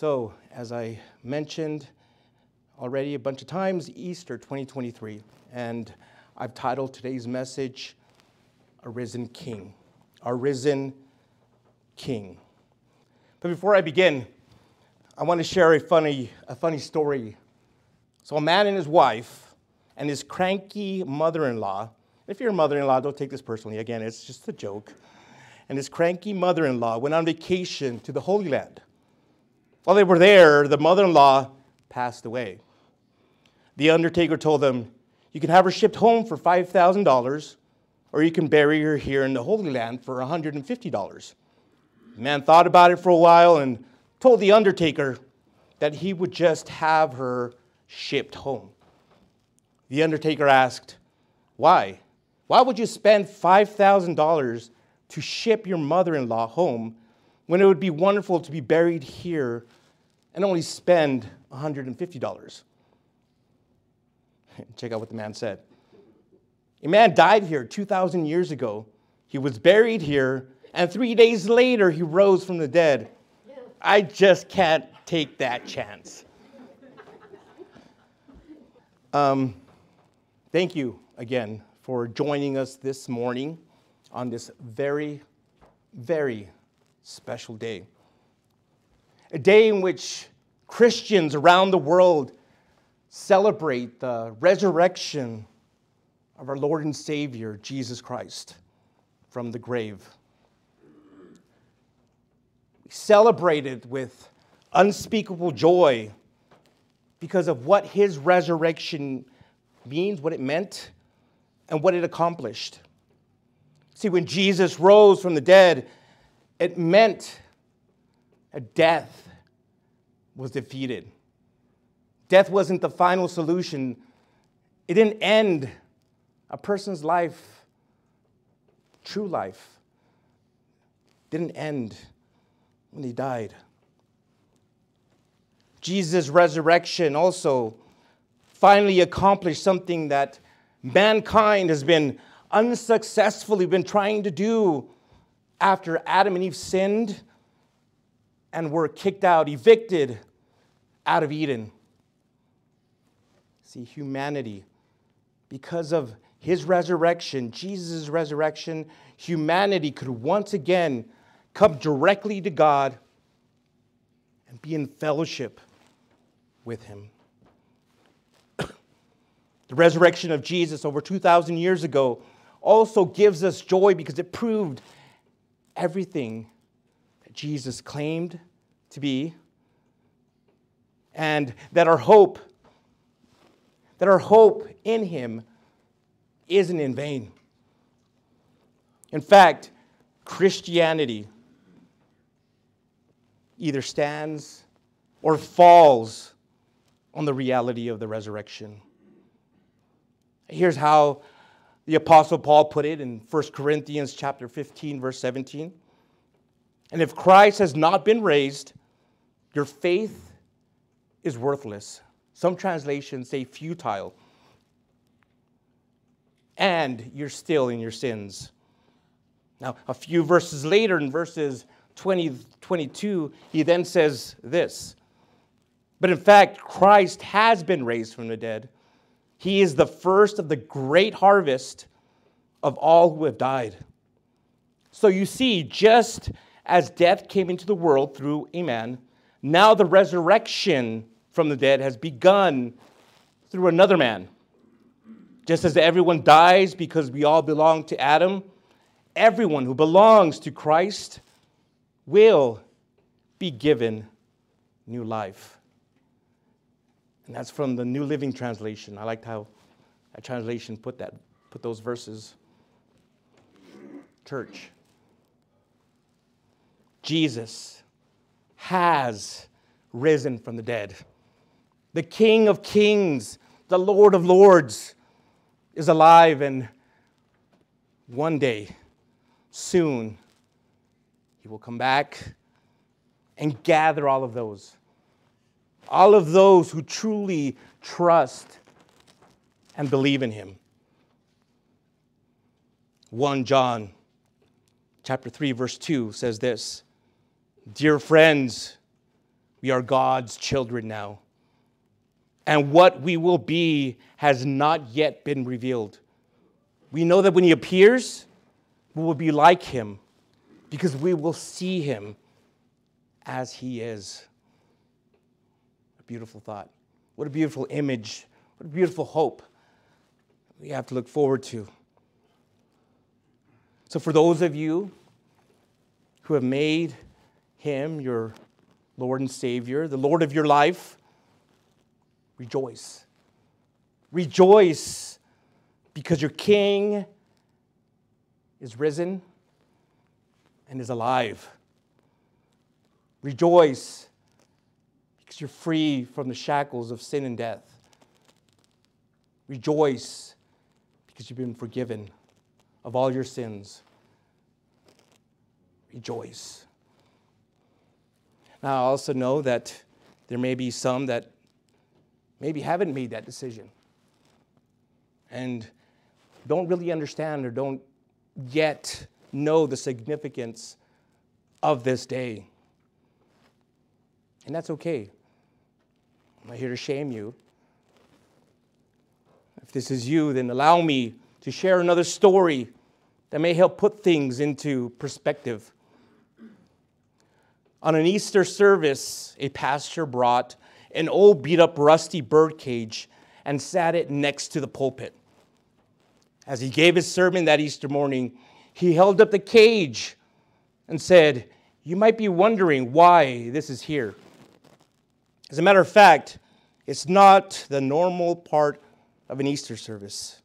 So, as I mentioned already a bunch of times, Easter 2023, and I've titled today's message, A Risen King. A Risen King. But before I begin, I want to share a funny story. So a man and his wife and his cranky mother-in-law, if you're a mother-in-law, don't take this personally, again, it's just a joke, and his cranky mother-in-law went on vacation to the Holy Land. While they were there, the mother-in-law passed away. The undertaker told them, you can have her shipped home for $5,000, or you can bury her here in the Holy Land for $150. The man thought about it for a while and told the undertaker that he would just have her shipped home. The undertaker asked, why? Why would you spend $5,000 to ship your mother-in-law home when it would be wonderful to be buried here and only spend $150? Check out what the man said. A man died here 2,000 years ago. He was buried here, and 3 days later, he rose from the dead. I just can't take that chance. Thank you again for joining us this morning on this very, very special day. A day in which Christians around the world celebrate the resurrection of our Lord and Savior, Jesus Christ, from the grave. We celebrate it with unspeakable joy because of what his resurrection means, what it meant, and what it accomplished. See, when Jesus rose from the dead, it meant that death was defeated. Death wasn't the final solution. It didn't end a person's life, true life, didn't end when he died. Jesus' resurrection also finally accomplished something that mankind has been unsuccessfully trying to do after Adam and Eve sinned and were kicked out, evicted out of Eden. See, humanity, because of his resurrection, Jesus' resurrection, humanity could once again come directly to God and be in fellowship with him. The resurrection of Jesus over 2,000 years ago also gives us joy because it proved everything that Jesus claimed to be, and that our hope in him isn't in vain. In fact, Christianity either stands or falls on the reality of the resurrection. Here's how the Apostle Paul put it in 1 Corinthians chapter 15, verse 17. And if Christ has not been raised, your faith is worthless. Some translations say futile. And you're still in your sins. Now, a few verses later, in verses 20-22, he then says this. But in fact, Christ has been raised from the dead. He is the first of the great harvest of all who have died. So you see, just as death came into the world through a man, now the resurrection from the dead has begun through another man. Just as everyone dies because we all belong to Adam, everyone who belongs to Christ will be given new life. And that's from the New Living Translation. I liked how that translation put those verses. Church, Jesus has risen from the dead. The King of Kings, the Lord of Lords, is alive, and one day, soon, he will come back and gather all of those who truly trust and believe in him. 1 John chapter 3, verse 2 says this, Dear friends, We are God's children now. And what we will be has not yet been revealed. We know that when he appears, we will be like him because we will see him as he is. A beautiful thought. What a beautiful image. What a beautiful hope we have to look forward to. So for those of you who have made him your Lord and Savior, the Lord of your life, rejoice. Rejoice because your King is risen and is alive. Rejoice because you're free from the shackles of sin and death. Rejoice because you've been forgiven of all your sins. Rejoice. Now, I also know that there may be some that maybe haven't made that decision and don't really understand or don't yet know the significance of this day. And that's okay. I'm not here to shame you. If this is you, then allow me to share another story that may help put things into perspective. On an Easter service, a pastor brought an old beat-up rusty birdcage and sat it next to the pulpit. As he gave his sermon that Easter morning, he held up the cage and said, "You might be wondering why this is here. As a matter of fact, it's not the normal part of an Easter service.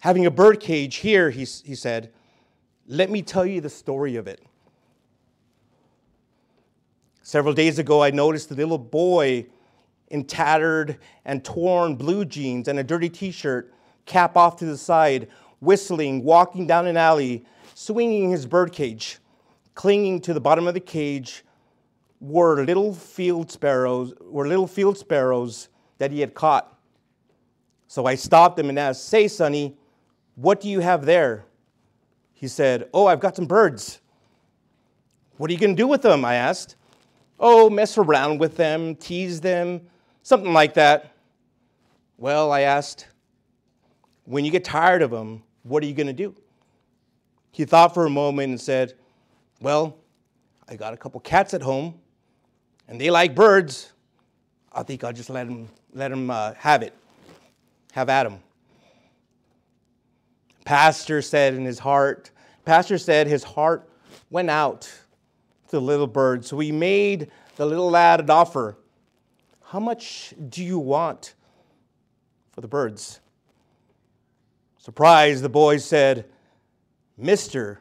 Having a birdcage here," he said, "let me tell you the story of it. Several days ago, I noticed a little boy in tattered and torn blue jeans and a dirty T-shirt, cap off to the side, whistling, walking down an alley, swinging his birdcage. Clinging to the bottom of the cage were little field sparrows that he had caught. So I stopped him and asked, 'Say, sonny, what do you have there?' He said, 'Oh, I've got some birds.' 'What are you going to do with them?' I asked. 'Oh, mess around with them, tease them, something like that.' 'Well,' I asked, 'when you get tired of them, what are you going to do?' He thought for a moment and said, 'Well, I got a couple cats at home, and they like birds. I think I'll just let them have at them. Pastor said his heart went out to the little bird, so he made the little lad an offer. 'How much do you want for the birds?' Surprised, the boy said, 'Mister,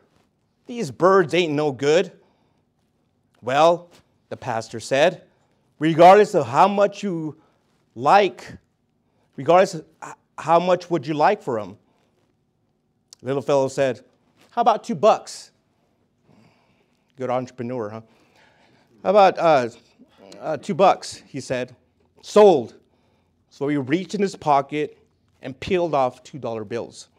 these birds ain't no good.' 'Well,' the pastor said, 'regardless of how much would you like for them?' The little fellow said, 'How about $2?' Good entrepreneur, huh? 'How about $2?' he said. 'Sold.' So he reached in his pocket and peeled off $2 bills.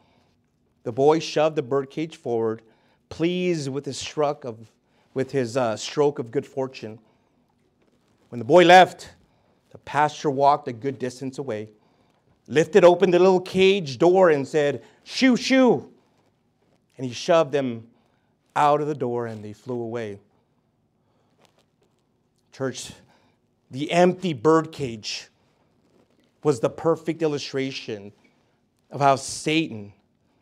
The boy shoved the birdcage forward, pleased with his stroke of good fortune. When the boy left, the pastor walked a good distance away, lifted open the little cage door and said, 'Shoo, shoo!' And he shoved them out of the door and they flew away." Church, the empty birdcage was the perfect illustration of how Satan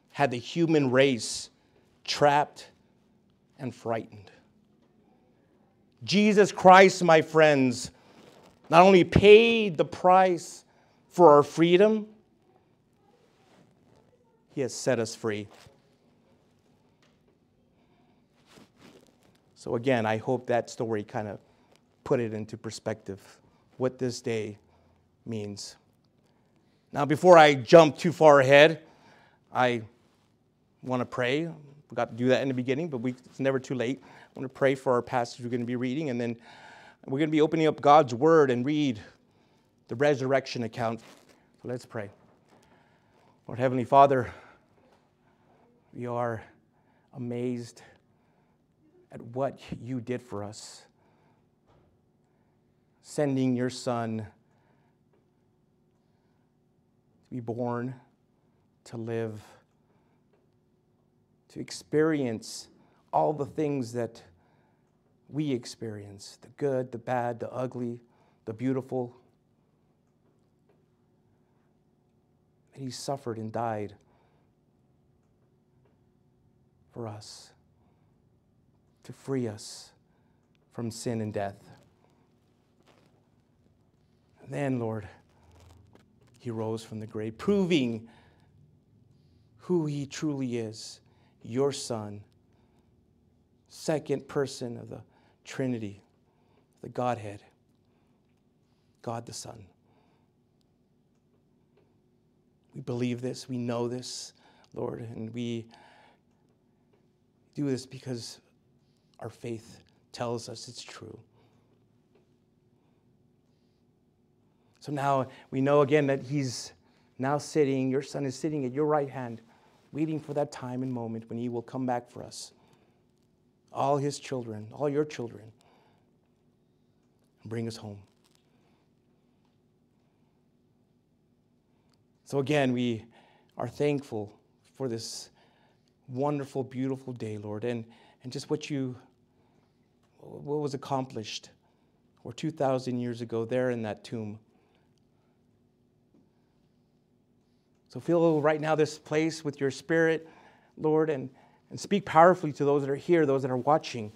had the human race trapped and frightened. Jesus Christ, my friends, not only paid the price for our freedom, he has set us free. So again, I hope that story kind of put it into perspective, what this day means. Now, before I jump too far ahead, I want to pray. We got to do that in the beginning, but it's never too late. I want to pray for our passage we're going to be reading, and then we're going to be opening up God's Word and read the resurrection account. So let's pray. Lord Heavenly Father, we are amazed at what you did for us. sending your Son to be born, to live, to experience all the things that we experience, the good, the bad, the ugly, the beautiful. That He suffered and died for us, to free us from sin and death. And then, Lord, He rose from the grave, proving who He truly is, your Son, second person of the Trinity, the Godhead, God the Son. We believe this, we know this, Lord, and we do this because our faith tells us it's true. So now we know again that He's now sitting, your Son is sitting at your right hand, waiting for that time and moment when He will come back for us. All His children, all your children, and bring us home. So again, we are thankful for this wonderful, beautiful day, Lord, and just what was accomplished or 2,000 years ago there in that tomb. So fill right now this place with your Spirit, Lord, and speak powerfully to those that are here, those that are watching,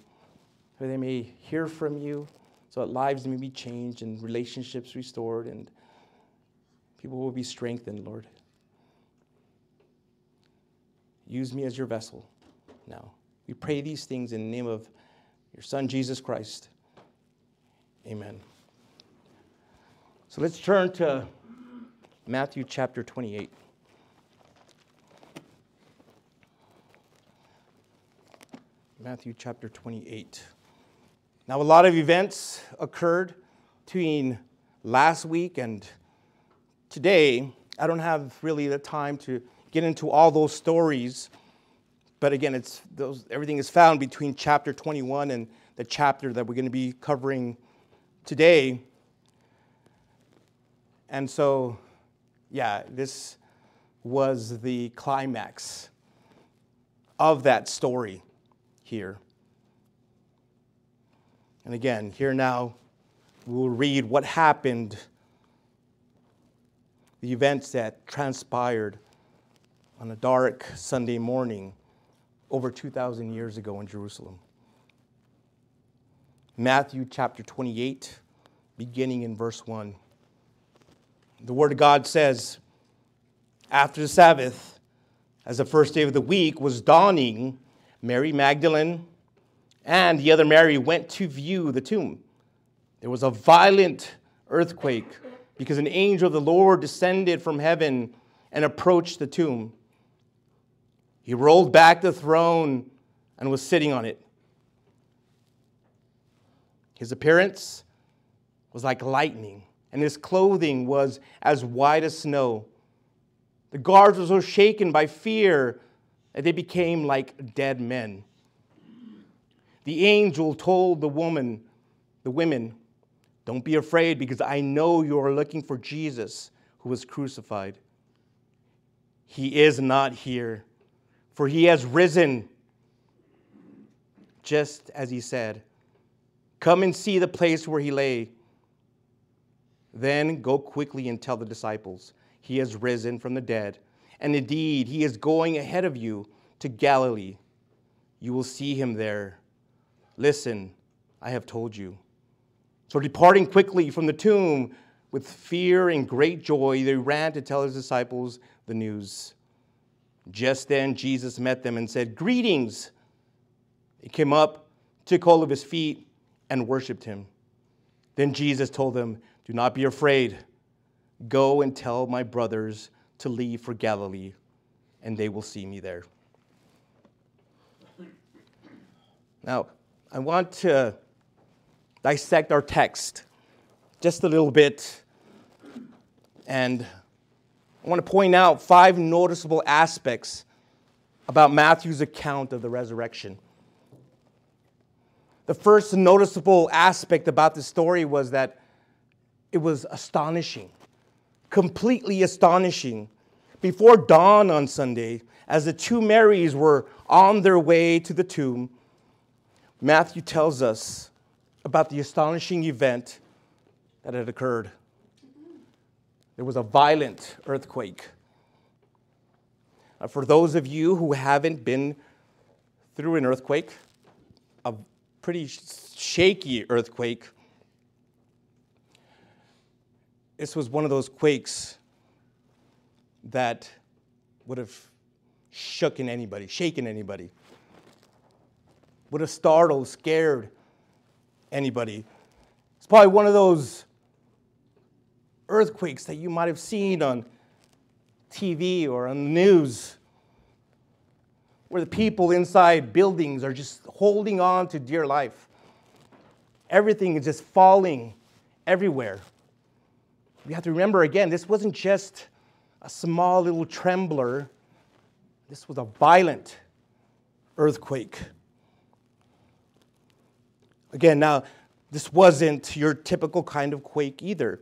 so they may hear from you, so that lives may be changed and relationships restored and people will be strengthened, Lord. Use me as your vessel now. We pray these things in the name of your Son, Jesus Christ. Amen. So let's turn to Matthew chapter 28. Matthew chapter 28. Now, a lot of events occurred between last week and today. I don't have really the time to get into all those stories, but again, everything is found between chapter 21 and the chapter that we're going to be covering today. And so, yeah, this was the climax of that story here. And again, here now, we'll read what happened, the events that transpired on a dark Sunday morning over 2,000 years ago in Jerusalem. Matthew chapter 28, beginning in verse 1. The Word of God says, "After the Sabbath, as the first day of the week was dawning, Mary Magdalene and the other Mary went to view the tomb. There was a violent earthquake because an angel of the Lord descended from heaven and approached the tomb. He rolled back the throne and was sitting on it. His appearance was like lightning, and his clothing was as white as snow. The guards were so shaken by fear that they became like dead men. The angel told the women, don't be afraid, because I know you are looking for Jesus who was crucified. He is not here, for he has risen, just as he said. Come and see the place where he lay. Then go quickly and tell the disciples, he has risen from the dead. And indeed, he is going ahead of you to Galilee. You will see him there. Listen, I have told you." So departing quickly from the tomb with fear and great joy, they ran to tell his disciples the news. Just then Jesus met them and said, "Greetings." They came up, took hold of his feet, and worshipped him. Then Jesus told them, "Do not be afraid. Go and tell my brothers to leave for Galilee, and they will see me there." Now, I want to dissect our text just a little bit, and I want to point out 5 noticeable aspects about Matthew's account of the resurrection. The first noticeable aspect about this story was that It was astonishing, completely astonishing. Before dawn on Sunday, as the two Marys were on their way to the tomb, Matthew tells us about the astonishing event that had occurred. There was a violent earthquake. For those of you who haven't been through an earthquake, a pretty shaky earthquake, this was one of those quakes that would have shaken anybody, would have startled, scared anybody. It's probably one of those earthquakes that you might have seen on TV or on the news, where the people inside buildings are just holding on to dear life. Everything is just falling everywhere. We have to remember again, this wasn't just a small little trembler. This was a violent earthquake. Again, now, this wasn't your typical kind of quake either.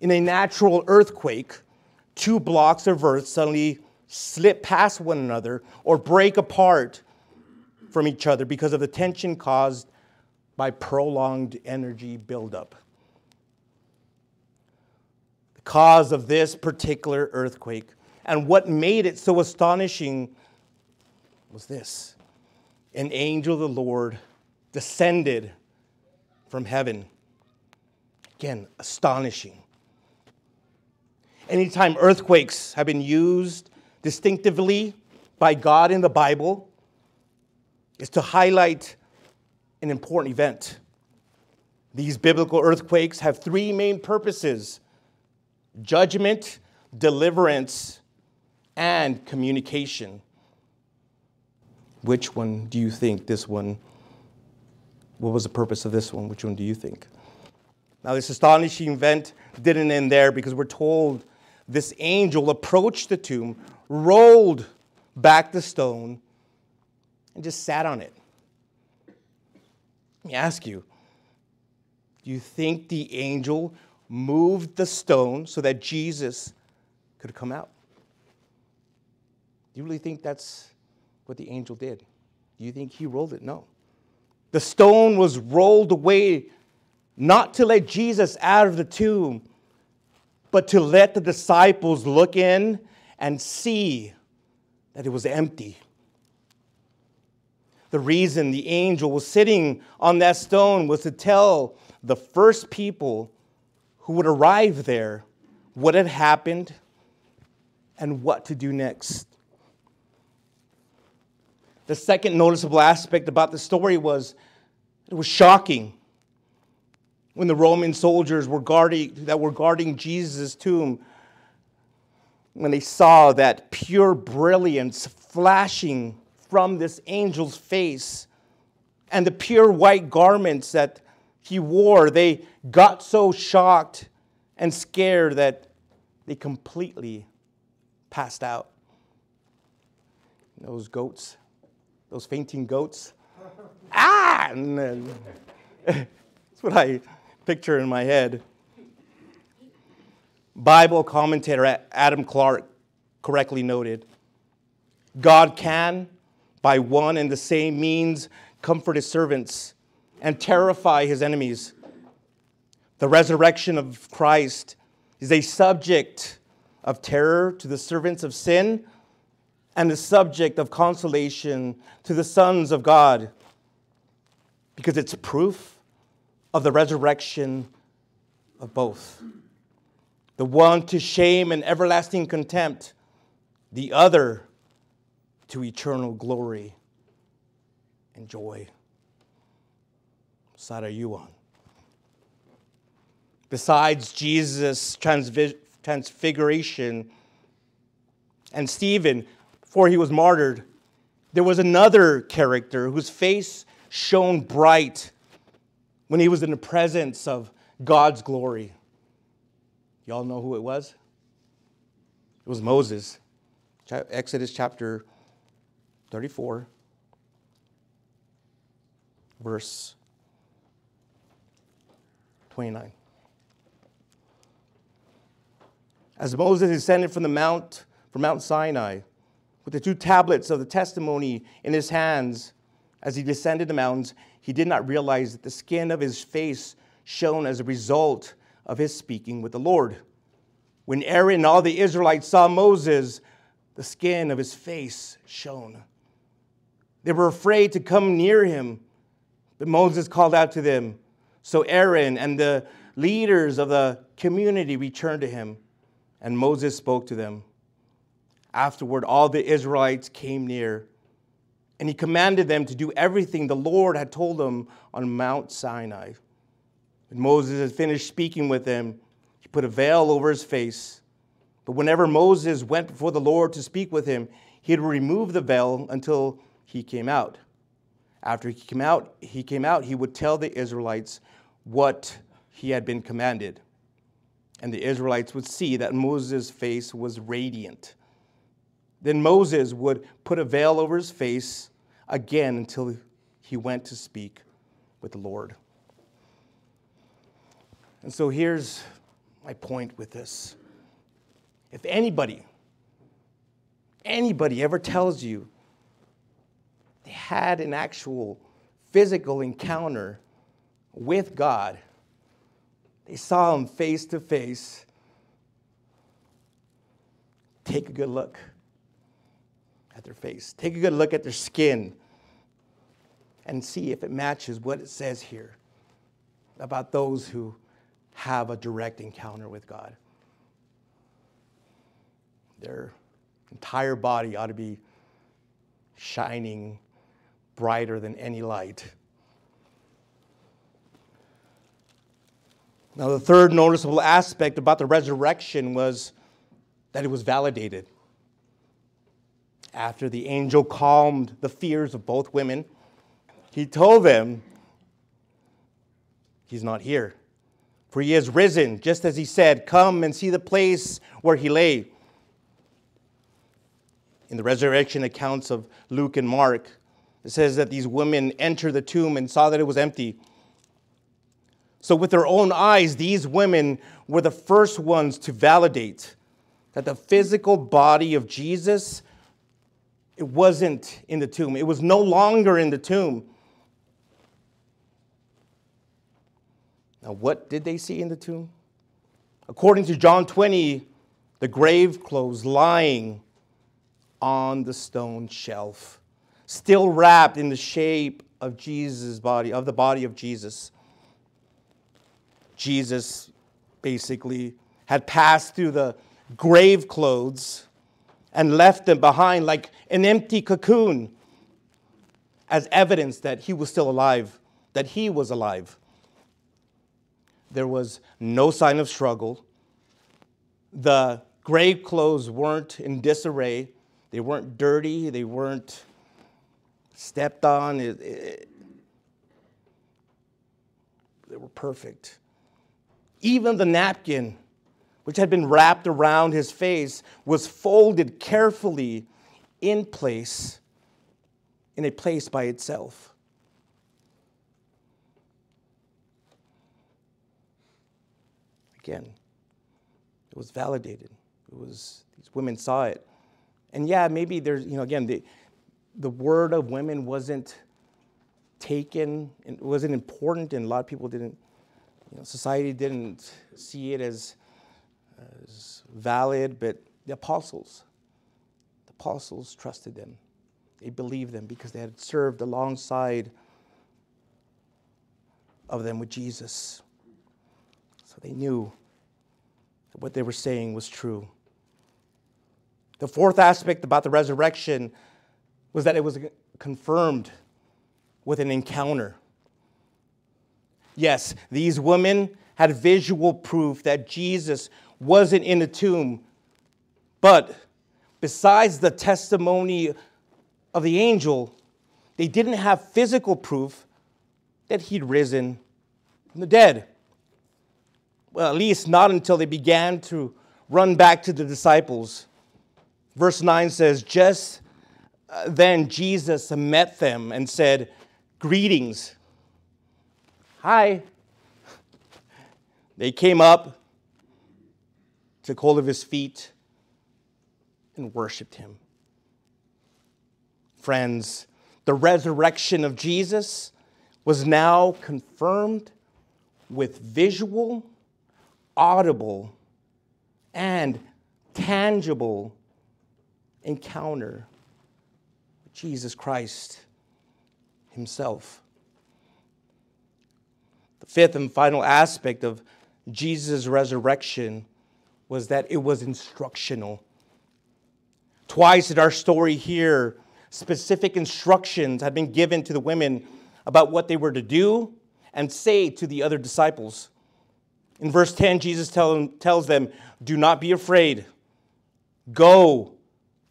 In a natural earthquake, two blocks of earth suddenly slip past one another or break apart from each other because of the tension caused by prolonged energy buildup. The cause of this particular earthquake and what made it so astonishing was this: an angel of the Lord descended from heaven. Again, astonishing. Anytime earthquakes have been used distinctively by God in the Bible, is to highlight an important event. These biblical earthquakes have three main purposes: judgment, deliverance, and communication. Which one do you think this one? What was the purpose of this one? Which one do you think? Now, this astonishing event didn't end there, because we're told this angel approached the tomb, rolled back the stone, and just sat on it. Let me ask you, do you think the angel moved the stone so that Jesus could come out? Do you really think that's what the angel did? Do you think he rolled it? No. The stone was rolled away not to let Jesus out of the tomb, but to let the disciples look in and see that it was empty. The reason the angel was sitting on that stone was to tell the first people who would arrive there what had happened and what to do next. The second noticeable aspect about the story was it was shocking. When the Roman soldiers were guarding Jesus' tomb, when they saw that pure brilliance flashing from this angel's face and the pure white garments that he wore, they got so shocked and scared that they completely passed out. Those goats, those fainting goats, ah! And then, that's what I picture in my head. Bible commentator Adam Clarke correctly noted, God can, by one and the same means, comfort his servants and terrify his enemies. The resurrection of Christ is a subject of terror to the servants of sin and a subject of consolation to the sons of God, because it's proof of the resurrection of both. The one to shame and everlasting contempt, the other to eternal glory and joy. What side are you on? Besides Jesus' transfiguration and Stephen, before he was martyred, there was another character whose face shone bright when he was in the presence of God's glory. Y'all know who it was? It was Moses. Exodus chapter 34, verse 29. As Moses ascended from Mount Sinai with the two tablets of the testimony in his hands, as he descended the mountains, he did not realize that the skin of his face shone as a result of his speaking with the Lord. When Aaron and all the Israelites saw Moses, the skin of his face shone. They were afraid to come near him, but Moses called out to them. So Aaron and the leaders of the community returned to him, and Moses spoke to them. Afterward, all the Israelites came near, and he commanded them to do everything the Lord had told them on Mount Sinai. When Moses had finished speaking with them, he put a veil over his face. But whenever Moses went before the Lord to speak with him, he had removed the veil until he came out. After he came out, he would tell the Israelites what he had been commanded. And the Israelites would see that Moses' face was radiant. Then Moses would put a veil over his face again until he went to speak with the Lord. And so here's my point with this. If anybody ever tells you they had an actual physical encounter with God, they saw him face to face, take a good look at their face. Take a good look at their skin and see if it matches what it says here about those who have a direct encounter with God. Their entire body ought to be shining brighter than any light. Now, the third noticeable aspect about the resurrection was that it was validated. After the angel calmed the fears of both women, he told them, he's not here, for he is risen, just as he said. Come and see the place where he lay. In the resurrection accounts of Luke and Mark, it says that these women entered the tomb and saw that it was empty. So with their own eyes, these women were the first ones to validate that the physical body of Jesus, it wasn't in the tomb. It was no longer in the tomb. Now, what did they see in the tomb? According to John 20, the grave clothes lying on the stone shelf, still wrapped in the shape of Jesus' body, of the body of Jesus. Jesus basically had passed through the grave clothes and left them behind like an empty cocoon as evidence that he was still alive, that he was alive. There was no sign of struggle. The grave clothes weren't in disarray. They weren't dirty. They weren't stepped on. They were perfect. Even the napkin, which had been wrapped around his face, was folded carefully in place, in a place by itself. Again, it was validated. It was, these women saw it. And yeah, maybe there's, again, the word of women wasn't taken, it wasn't important, and a lot of people didn't, society didn't see it as valid, but the apostles trusted them. They believed them because they had served alongside of them with Jesus. So they knew that what they were saying was true. The fourth aspect about the resurrection was that it was confirmed with an encounter. Yes, these women had visual proof that Jesus wasn't in the tomb. But besides the testimony of the angel, they didn't have physical proof that he'd risen from the dead. Well, at least not until they began to run back to the disciples. Verse 9 says, just then Jesus met them and said, greetings. Hi. They came up. took hold of his feet, and worshiped him. Friends, the resurrection of Jesus was now confirmed with visual, audible, and tangible encounter with Jesus Christ himself. The fifth and final aspect of Jesus' resurrection was that it was instructional. Twice in our story here, specific instructions had been given to the women about what they were to do and say to the other disciples. In verse 10, Jesus tells them, "Do not be afraid. Go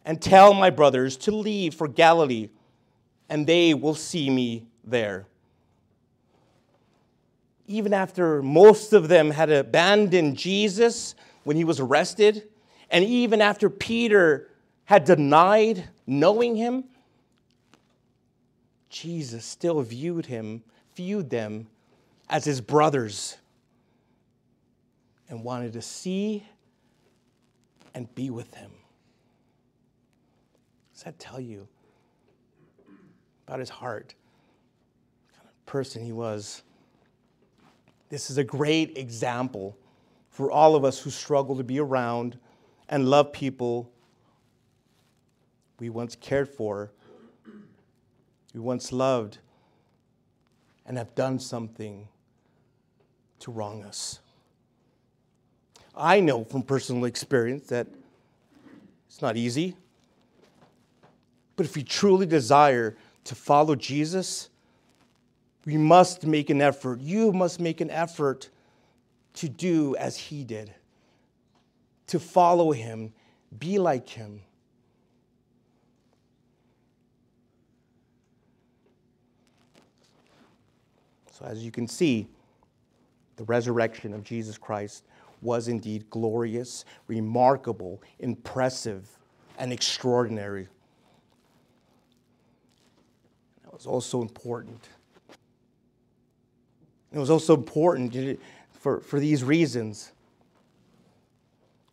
and tell my brothers to leave for Galilee, and they will see me there." Even after most of them had abandoned Jesus when he was arrested, and even after Peter had denied knowing him, Jesus still viewed them as his brothers and wanted to see and be with them. What does that tell you about his heart, what kind of person he was? This is a great example for all of us who struggle to be around and love people we once cared for, we once loved, and have done something to wrong us. I know from personal experience that it's not easy. But if we truly desire to follow Jesus, we must make an effort. You must make an effort to do as he did, to follow him, be like him. So as you can see, the resurrection of Jesus Christ was indeed glorious, remarkable, impressive, and extraordinary. That was also important. It was also important for these reasons.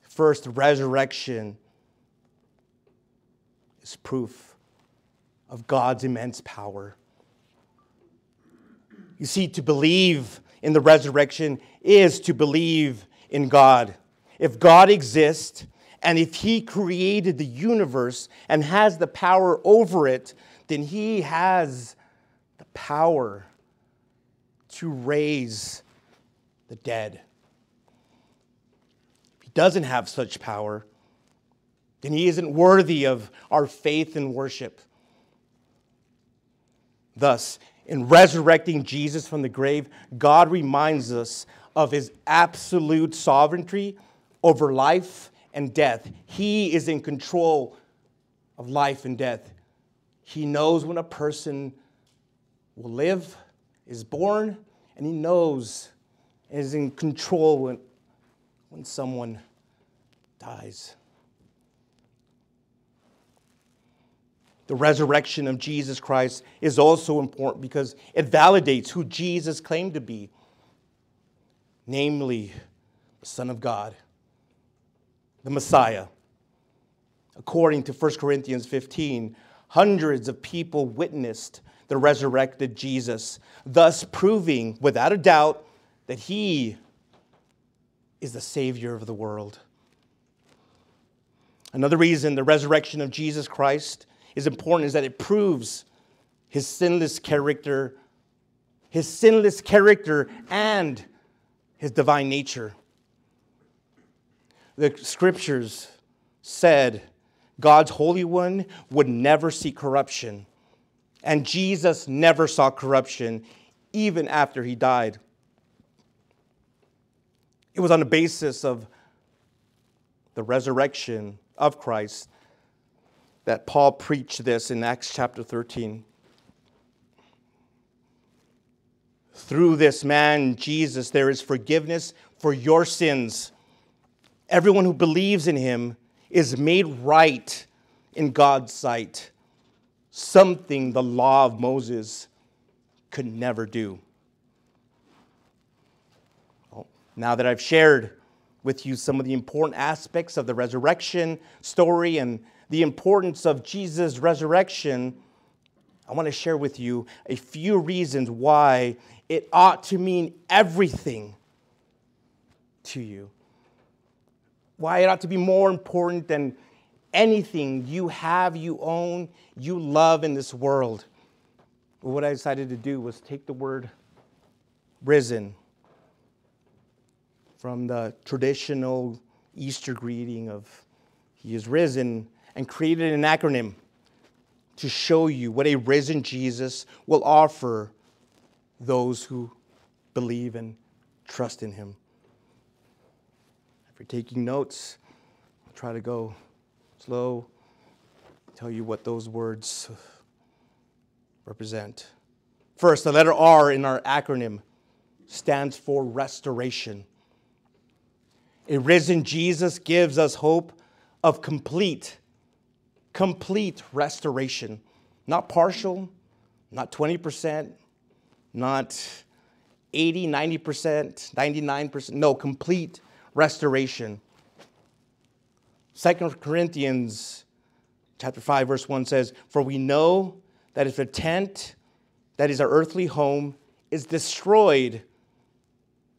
First, resurrection is proof of God's immense power. You see, to believe in the resurrection is to believe in God. If God exists, and if he created the universe and has the power over it, then he has the power to raise the dead. If he doesn't have such power, then he isn't worthy of our faith and worship. Thus, in resurrecting Jesus from the grave, God reminds us of his absolute sovereignty over life and death. He is in control of life and death. He knows when a person will live, is born, and he knows and is in control when someone dies. The resurrection of Jesus Christ is also important because it validates who Jesus claimed to be, namely the Son of God, the Messiah. According to 1 Corinthians 15, hundreds of people witnessed the resurrected Jesus, thus proving without a doubt that he is the Savior of the world. Another reason the resurrection of Jesus Christ is important is that it proves his sinless character and his divine nature. The scriptures said God's Holy One would never see corruption, and Jesus never saw corruption even after he died. It was on the basis of the resurrection of Christ that Paul preached this in Acts chapter 13. Through this man, Jesus, there is forgiveness for your sins. Everyone who believes in him is made right in God's sight, something the law of Moses could never do. Well, now that I've shared with you some of the important aspects of the resurrection story and the importance of Jesus' resurrection, I want to share with you a few reasons why it ought to mean everything to you. Why it ought to be more important than anything you have, you own, you love in this world. But what I decided to do was take the word risen from the traditional Easter greeting of he is risen and created an acronym to show you what a risen Jesus will offer those who believe and trust in him. If you're taking notes, I'll try to go slow, tell you what those words represent. First, the letter R in our acronym stands for restoration. A risen Jesus gives us hope of complete restoration. Not partial, not 20%, not 80, 90%, 99%. No, complete restoration. 2 Corinthians chapter 5, verse 1 says, "For we know that if the tent, that is our earthly home, is destroyed,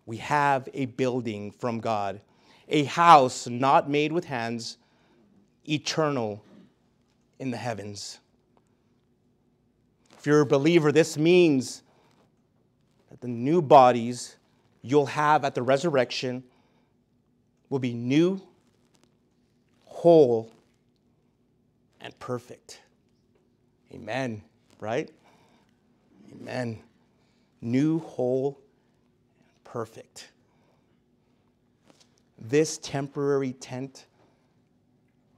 we have a building from God, a house not made with hands, eternal in the heavens." If you're a believer, this means that the new bodies you'll have at the resurrection will be new, whole, and perfect. Amen, right? Amen. New, whole, and perfect. This temporary tent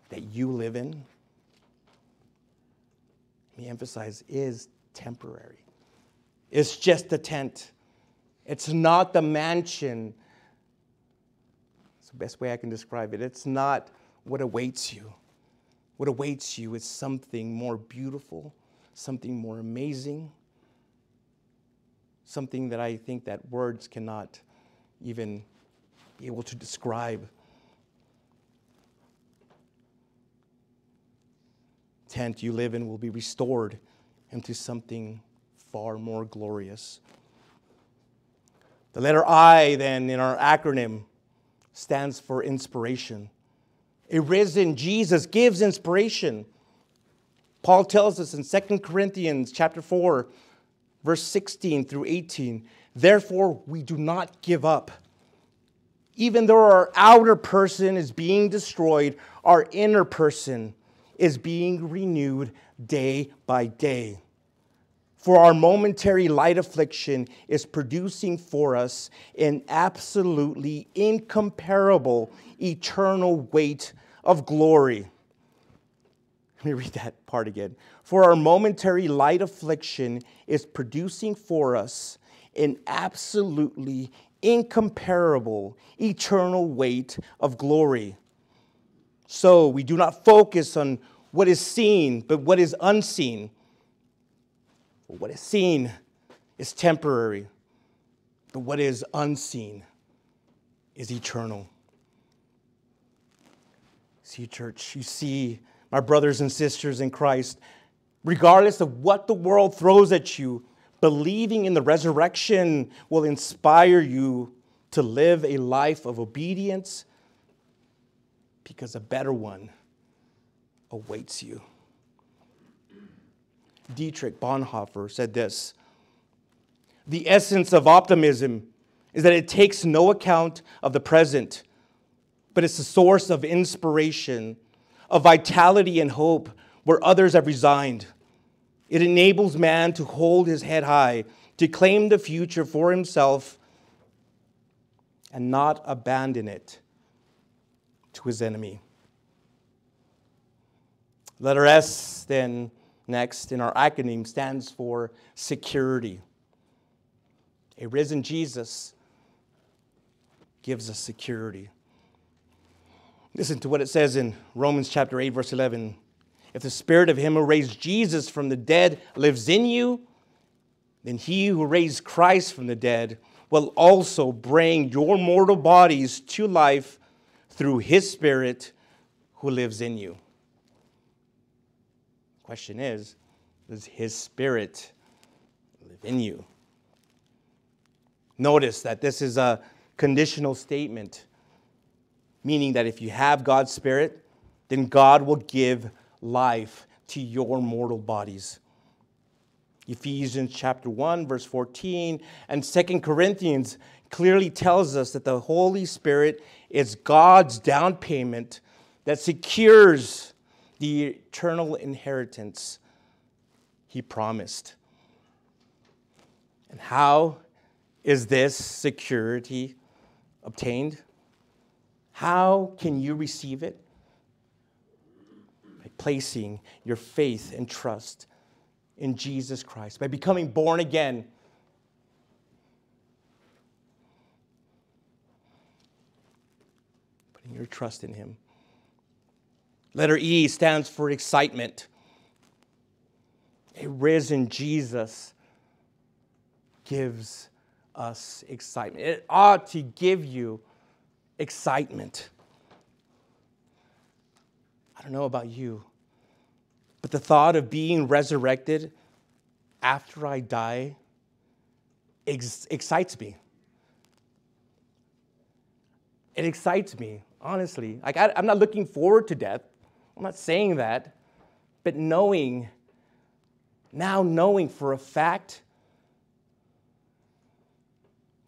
that you live in, let me emphasize, is temporary. It's just a tent. It's not the mansion. It's the best way I can describe it. It's not what awaits you. What awaits you is something more beautiful, something more amazing, something that I think that words cannot even be able to describe. Tent you live in will be restored into something far more glorious. The letter I, then, in our acronym, stands for inspiration. A risen Jesus gives inspiration. Paul tells us in 2 Corinthians chapter 4, verse 16 through 18, "Therefore we do not give up. Even though our outer person is being destroyed, our inner person is being renewed day by day. For our momentary light affliction is producing for us an absolutely incomparable eternal weight of glory." Let me read that part again. "For our momentary light affliction is producing for us an absolutely incomparable eternal weight of glory. So we do not focus on what is seen, but what is unseen. For what is seen is temporary, but what is unseen is eternal." See, church, you see, my brothers and sisters in Christ, regardless of what the world throws at you, believing in the resurrection will inspire you to live a life of obedience, because a better one awaits you. Dietrich Bonhoeffer said this, "The essence of optimism is that it takes no account of the present, but it's a source of inspiration, of vitality and hope where others have resigned. It enables man to hold his head high, to claim the future for himself and not abandon it to his enemy." Letter S, then, next in our acronym, stands for security. A risen Jesus gives us security. Listen to what it says in Romans chapter 8, verse 11. "If the spirit of him who raised Jesus from the dead lives in you, then he who raised Christ from the dead will also bring your mortal bodies to life through his Spirit who lives in you. Question is, does his Spirit live in you? Notice that this is a conditional statement, meaning that if you have God's Spirit, then God will give life to your mortal bodies. Ephesians chapter 1, verse 14, and 2 Corinthians clearly tells us that the Holy Spirit is God's down payment that secures the eternal inheritance he promised. And how is this security obtained? How can you receive it? By placing your faith and trust in Jesus Christ, by becoming born again. Putting your trust in him. Letter E stands for excitement. A risen Jesus gives us excitement. It ought to give you excitement. I don't know about you, but the thought of being resurrected after I die excites me. It excites me, honestly. Like I'm not looking forward to death. I'm not saying that. But knowing for a fact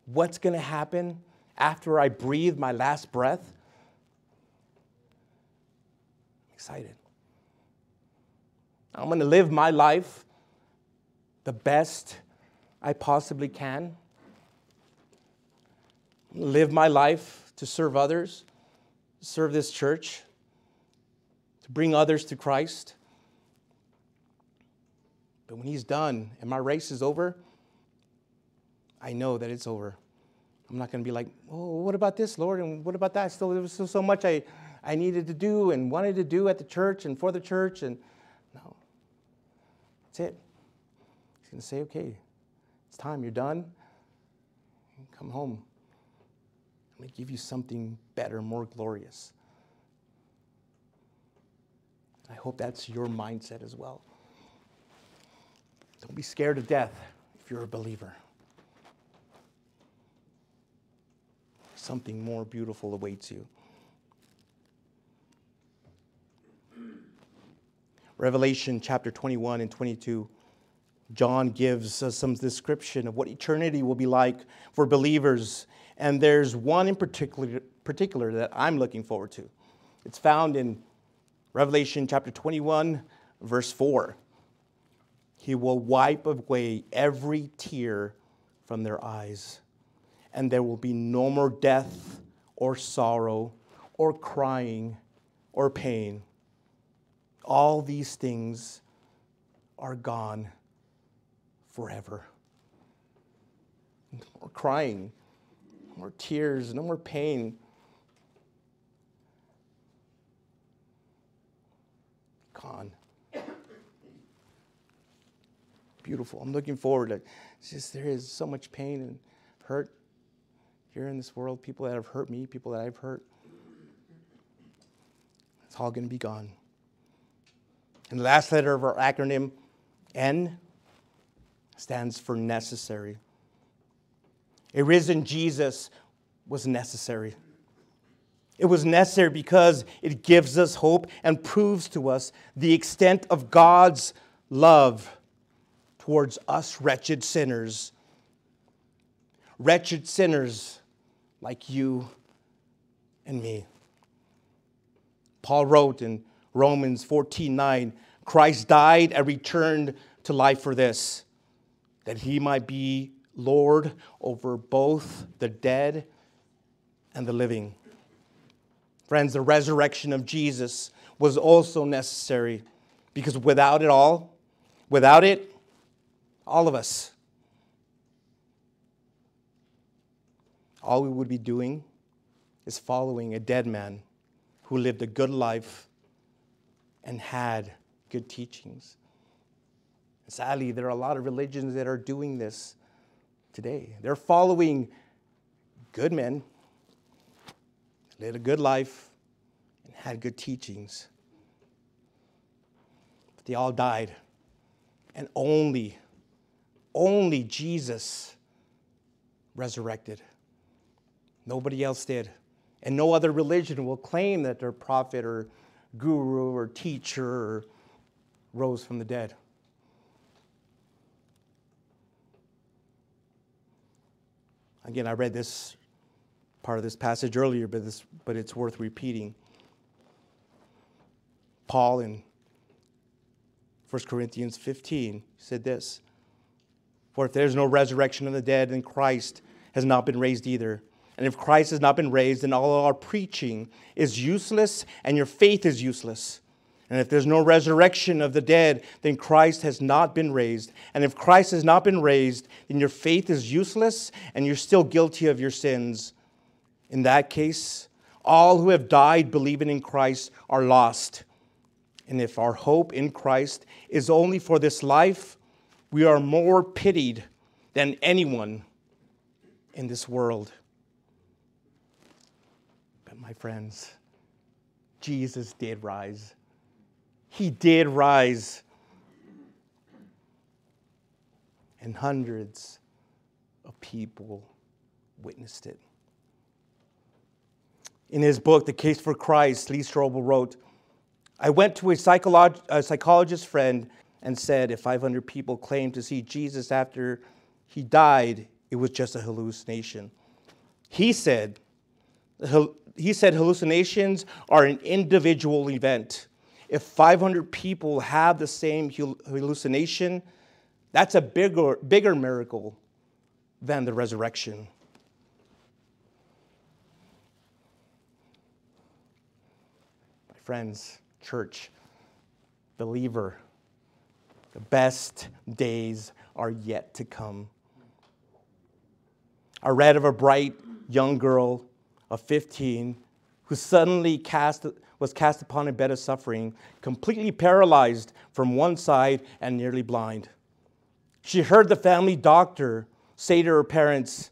what's going to happen after I breathe my last breath, I'm excited. I'm going to live my life the best I possibly can. Live my life to serve others, serve this church, to bring others to Christ. But when he's done and my race is over, I know that it's over. I'm not going to be like, oh, what about this, Lord? And what about that? There was so much I needed to do and wanted to do at the church and for the church. And no. That's it. He's going to say, okay, it's time. You're done. Come home. I'm going to give you something better, more glorious. I hope that's your mindset as well. Don't be scared of death if you're a believer. Something more beautiful awaits you. Revelation chapter 21 and 22, John gives us some description of what eternity will be like for believers. And there's one in particular that I'm looking forward to. It's found in Revelation chapter 21, verse 4. He will wipe away every tear from their eyes, and there will be no more death or sorrow or crying or pain. All these things are gone forever. No more crying, no more tears, no more pain. Gone. Beautiful. I'm looking forward to it. It's just there is so much pain and hurt here in this world. People that have hurt me, people that I've hurt. It's all going to be gone. And the last letter of our acronym, N, stands for necessary. A risen Jesus was necessary. It was necessary because it gives us hope and proves to us the extent of God's love towards us wretched sinners. Wretched sinners like you and me. Paul wrote in Romans 14:9, Christ died and returned to life for this, that he might be Lord over both the dead and the living. Friends, the resurrection of Jesus was also necessary because without it, all of us, all we would be doing is following a dead man who lived a good life and had good teachings. Sadly, there are a lot of religions that are doing this. today. They're following good men, lived a good life, and had good teachings. But they all died. And only Jesus resurrected. Nobody else did. And no other religion will claim that their prophet or guru or teacher rose from the dead. Again, I read this part of this passage earlier, but it's worth repeating. Paul in 1 Corinthians 15 said this: "For if there's no resurrection of the dead, then Christ has not been raised either. And if Christ has not been raised, then all our preaching is useless and your faith is useless. And if there's no resurrection of the dead, then Christ has not been raised. And if Christ has not been raised, then your faith is useless and you're still guilty of your sins. In that case, all who have died believing in Christ are lost. And if our hope in Christ is only for this life, we are more pitied than anyone in this world." My friends, Jesus did rise. He did rise. And hundreds of people witnessed it. In his book, The Case for Christ, Lee Strobel wrote, "I went to a psychologist friend and said, if 500 people claimed to see Jesus after he died, it was just a hallucination. He said hallucinations are an individual event. If 500 people have the same hallucination, that's a bigger miracle than the resurrection." My friends, church, believer, the best days are yet to come. I read of a bright young girl of 15, who suddenly was cast upon a bed of suffering, completely paralyzed from one side and nearly blind. She heard the family doctor say to her parents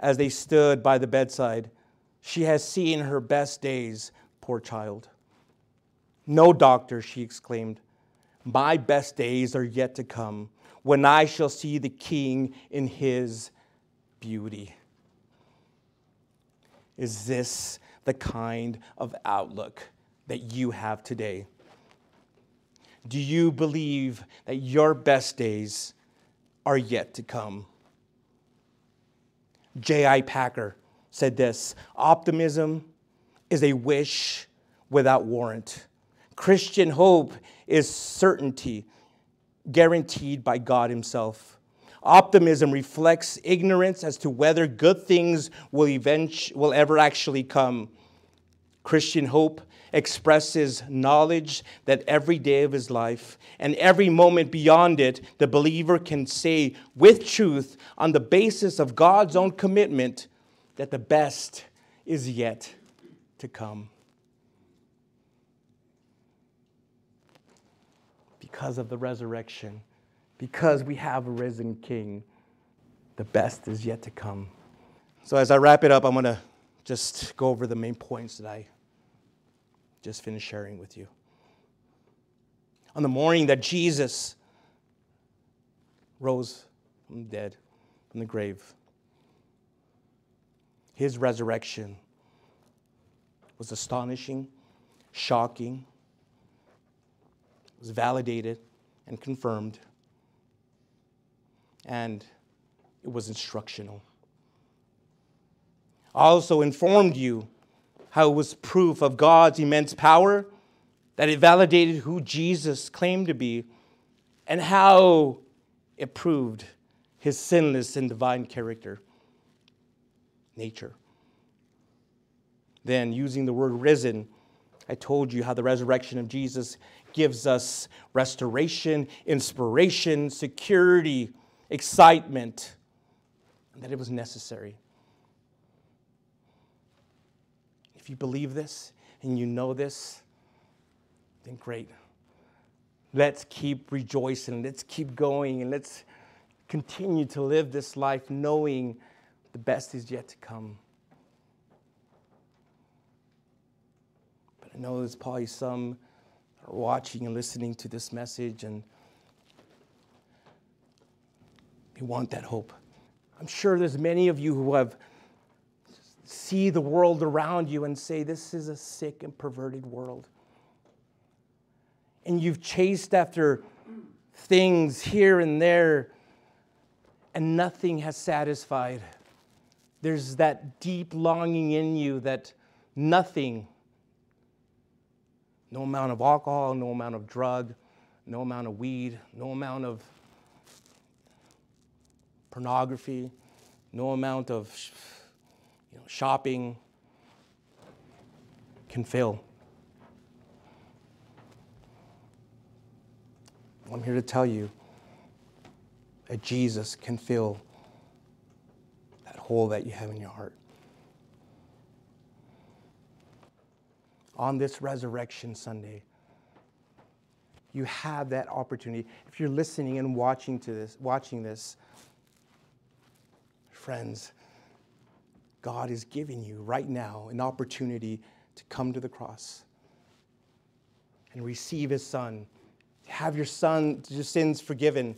as they stood by the bedside, "She has seen her best days, poor child." "No, doctor," she exclaimed, "my best days are yet to come, when I shall see the King in his beauty." Is this the kind of outlook that you have today? Do you believe that your best days are yet to come? J.I. Packer said this: "Optimism is a wish without warrant. Christian hope is certainty guaranteed by God himself. Optimism reflects ignorance as to whether good things will ever actually come. Christian hope expresses knowledge that every day of his life and every moment beyond it, the believer can say with truth, on the basis of God's own commitment, that the best is yet to come." Because of the resurrection, because we have a risen King, the best is yet to come. So as I wrap it up, I'm going to just go over the main points that I just finished sharing with you. On the morning that Jesus rose from the dead, from the grave, his resurrection was astonishing, shocking, it was validated and confirmed. And it was instructional. I also informed you how it was proof of God's immense power, that it validated who Jesus claimed to be, and how it proved his sinless and divine nature. Then, using the word risen, I told you how the resurrection of Jesus gives us restoration, inspiration, security, excitement, and that it was necessary. If you believe this and you know this, then great. Let's keep rejoicing. Let's keep going, and let's continue to live this life knowing the best is yet to come. But I know there's probably some that are watching and listening to this message and they want that hope. I'm sure there's many of you who have see the world around you and say, this is a sick and perverted world. And you've chased after things here and there, and nothing has satisfied. There's that deep longing in you that nothing, no amount of alcohol, no amount of drug, no amount of weed, no amount of pornography, no amount of shopping can fail. I'm here to tell you that Jesus can fill that hole that you have in your heart. On this Resurrection Sunday, you have that opportunity. If you're listening and watching this, friends, God is giving you right now an opportunity to come to the cross and receive His Son. Have your sins forgiven.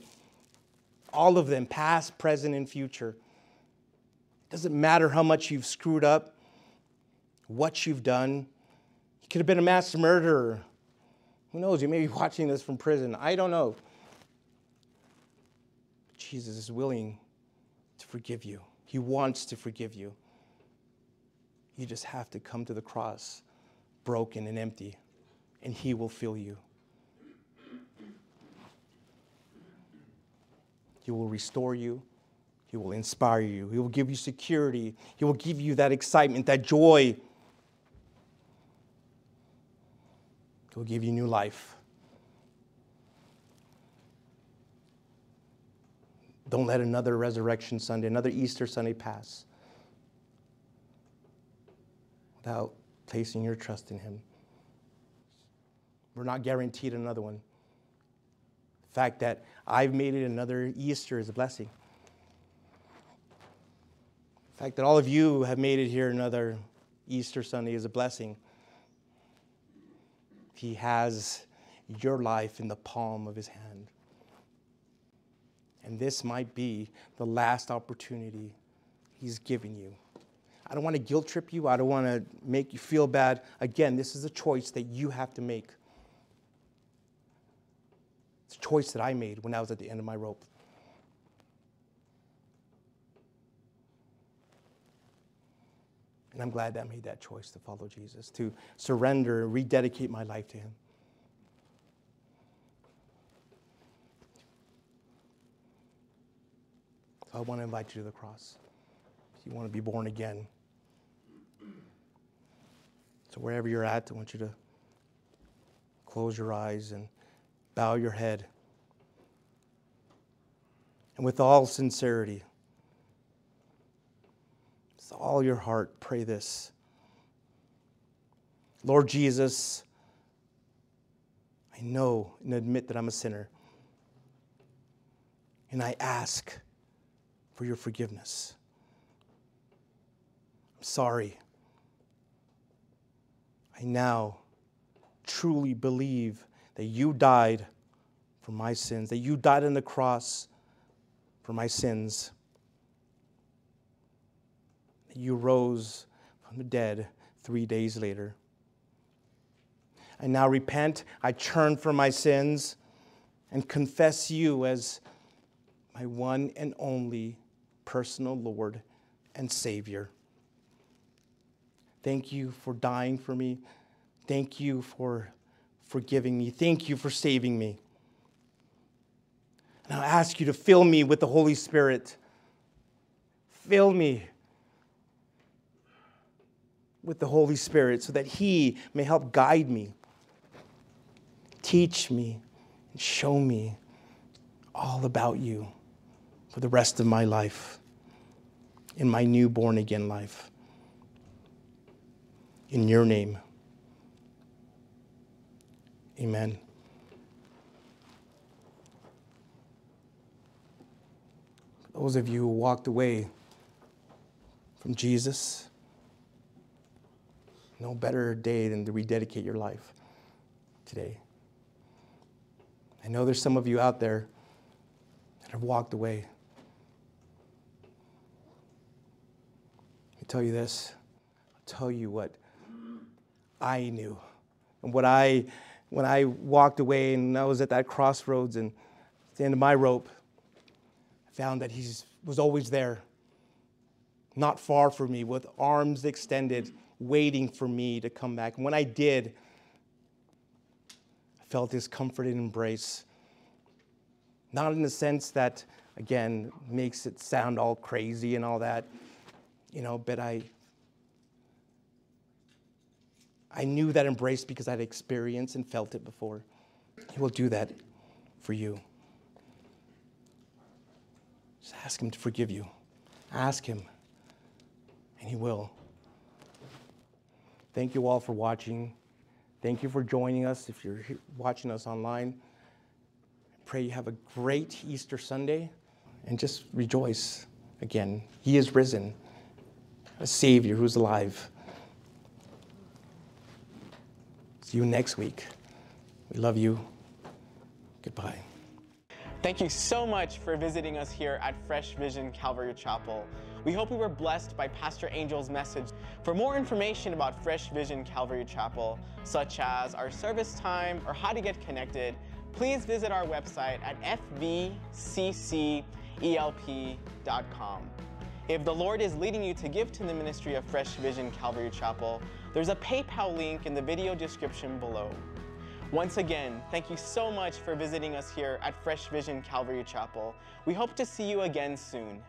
All of them, past, present, and future. It doesn't matter how much you've screwed up, what you've done. You could have been a mass murderer. Who knows? You may be watching this from prison. I don't know. But Jesus is willing to forgive you. He wants to forgive you. You just have to come to the cross, broken and empty, and He will fill you. He will restore you. He will inspire you. He will give you security. He will give you that excitement, that joy. He will give you new life. Don't let another Resurrection Sunday, another Easter Sunday pass without placing your trust in Him. We're not guaranteed another one. The fact that I've made it another Easter is a blessing. The fact that all of you have made it here another Easter Sunday is a blessing. He has your life in the palm of His hand. And this might be the last opportunity He's given you. I don't want to guilt trip you. I don't want to make you feel bad. Again, this is a choice that you have to make. Choice that I made when I was at the end of my rope. And I'm glad that I made that choice to follow Jesus, to surrender, rededicate my life to Him. So I want to invite you to the cross. If you want to be born again. So wherever you're at, I want you to close your eyes and bow your head. And with all sincerity, with all your heart, pray this. Lord Jesus, I know and admit that I'm a sinner. And I ask for your forgiveness. I'm sorry. I now truly believe that you died for my sins, that you died on the cross for my sins, that you rose from the dead 3 days later. I now repent, I turn from my sins, and confess you as my one and only personal Lord and Savior. Thank you for dying for me. Thank you for forgiving me. Thank you for saving me. And I ask you to fill me with the Holy Spirit. Fill me with the Holy Spirit so that He may help guide me, teach me, and show me all about you for the rest of my life, in my new born-again life. In your name. Amen. Those of you who walked away from Jesus, no better day than to rededicate your life today. I know there's some of you out there that have walked away. Let me tell you this. I'll tell you what I knew. And what I, when I walked away and I was at that crossroads and at the end of my rope, I found that he was always there, not far from me, with arms extended, waiting for me to come back. And when I did, I felt his comfort and embrace. Not in the sense that, again, makes it sound all crazy and all that, you know, but I knew that embrace because I'd experienced and felt it before. He will do that for you. Just ask him to forgive you. Ask him, and he will. Thank you all for watching. Thank you for joining us if you're watching us online. I pray you have a great Easter Sunday and just rejoice again. He is risen, a Savior who's alive. See you next week. We love you. Goodbye. Thank you so much for visiting us here at Fresh Vision Calvary Chapel. We hope we were blessed by Pastor Angel's message. For more information about Fresh Vision Calvary Chapel, such as our service time or how to get connected, please visit our website at fvccelp.com. If the Lord is leading you to give to the ministry of Fresh Vision Calvary Chapel, there's a PayPal link in the video description below. Once again, thank you so much for visiting us here at Fresh Vision Calvary Chapel. We hope to see you again soon.